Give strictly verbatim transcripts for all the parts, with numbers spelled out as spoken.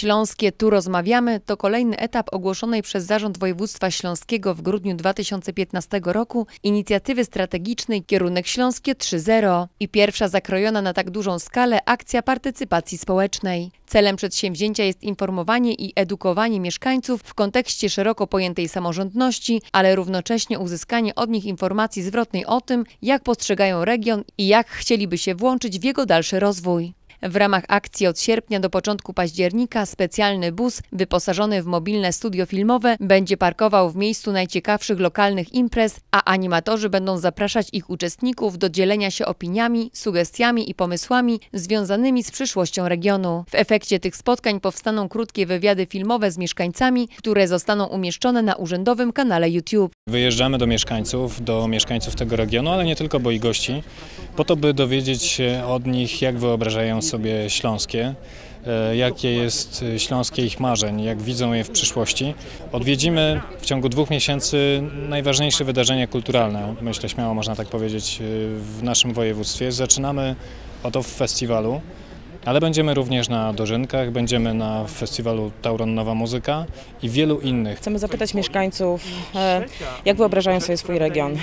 Śląskie tu rozmawiamy to kolejny etap ogłoszonej przez Zarząd Województwa Śląskiego w grudniu dwa tysiące piętnastego roku inicjatywy strategicznej Kierunek Śląskie trzy zero i pierwsza zakrojona na tak dużą skalę akcja partycypacji społecznej. Celem przedsięwzięcia jest informowanie i edukowanie mieszkańców w kontekście szeroko pojętej samorządności, ale równocześnie uzyskanie od nich informacji zwrotnej o tym, jak postrzegają region i jak chcieliby się włączyć w jego dalszy rozwój. W ramach akcji od sierpnia do początku października specjalny bus wyposażony w mobilne studio filmowe będzie parkował w miejscu najciekawszych lokalnych imprez, a animatorzy będą zapraszać ich uczestników do dzielenia się opiniami, sugestiami i pomysłami związanymi z przyszłością regionu. W efekcie tych spotkań powstaną krótkie wywiady filmowe z mieszkańcami, które zostaną umieszczone na urzędowym kanale YouTube. Wyjeżdżamy do mieszkańców, do mieszkańców tego regionu, ale nie tylko, bo i gości, po to, by dowiedzieć się od nich, jak wyobrażają sobie sobie Śląskie, jakie jest Śląskie ich marzeń, jak widzą je w przyszłości. Odwiedzimy w ciągu dwóch miesięcy najważniejsze wydarzenia kulturalne, myślę śmiało można tak powiedzieć, w naszym województwie. Zaczynamy od Off Festiwalu, ale będziemy również na dożynkach, będziemy na festiwalu Tauron Nowa Muzyka i wielu innych. Chcemy zapytać mieszkańców, jak wyobrażają sobie swój region,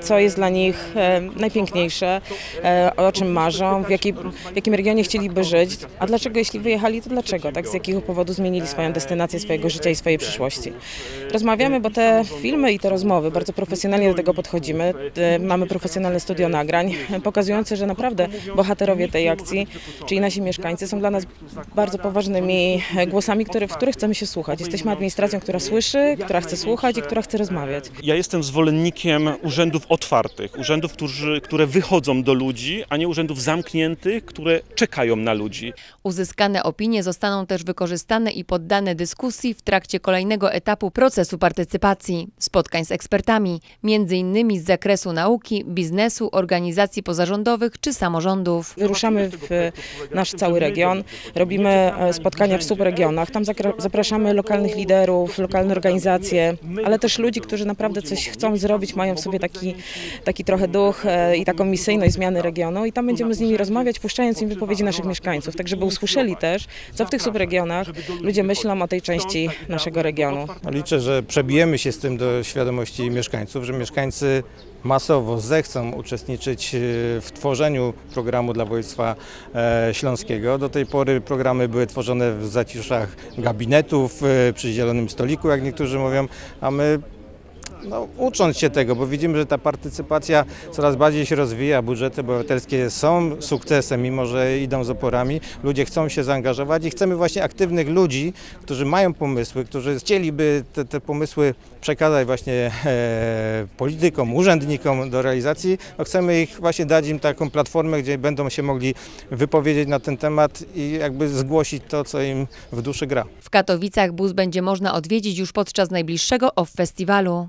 co jest dla nich najpiękniejsze, o czym marzą, w, jakiej, w jakim regionie chcieliby żyć, a dlaczego, jeśli wyjechali, to dlaczego, tak? Z jakiego powodu zmienili swoją destynację, swojego życia i swojej przyszłości. Rozmawiamy, bo te filmy i te rozmowy, bardzo profesjonalnie do tego podchodzimy. Mamy profesjonalne studio nagrań, pokazujące, że naprawdę bohaterowie tej akcji, czyli nasi mieszkańcy, są dla nas bardzo poważnymi głosami, które, w których chcemy się słuchać. Jesteśmy administracją, która słyszy, która chce słuchać i która chce rozmawiać. Ja jestem zwolennikiem urzędów otwartych, urzędów, którzy, które wychodzą do ludzi, a nie urzędów zamkniętych, które czekają na ludzi. Uzyskane opinie zostaną też wykorzystane i poddane dyskusji w trakcie kolejnego etapu procesu partycypacji, spotkań z ekspertami, między innymi z zakresu nauki, biznesu, organizacji pozarządowych czy samorządów. Wyruszamy w nasz cały region, robimy spotkania w subregionach, tam zapraszamy lokalnych liderów, lokalne organizacje, ale też ludzi, którzy naprawdę coś chcą zrobić, mają w sobie taki, taki trochę duch i taką misyjność zmiany regionu, i tam będziemy z nimi rozmawiać, puszczając im wypowiedzi naszych mieszkańców, tak żeby usłyszeli też, co w tych subregionach ludzie myślą o tej części naszego regionu. Liczę, że przebijemy się z tym do świadomości mieszkańców, że mieszkańcy masowo zechcą uczestniczyć w tworzeniu programu dla województwa śląskiego. Do tej pory programy były tworzone w zaciszach gabinetów, przy zielonym stoliku, jak niektórzy mówią, a my no, ucząc się tego, bo widzimy, że ta partycypacja coraz bardziej się rozwija, budżety obywatelskie są sukcesem, mimo że idą z oporami, ludzie chcą się zaangażować i chcemy właśnie aktywnych ludzi, którzy mają pomysły, którzy chcieliby te, te pomysły przekazać właśnie e, politykom, urzędnikom do realizacji. No, chcemy ich właśnie dać im taką platformę, gdzie będą się mogli wypowiedzieć na ten temat i jakby zgłosić to, co im w duszy gra. W Katowicach bus będzie można odwiedzić już podczas najbliższego Off Festiwalu.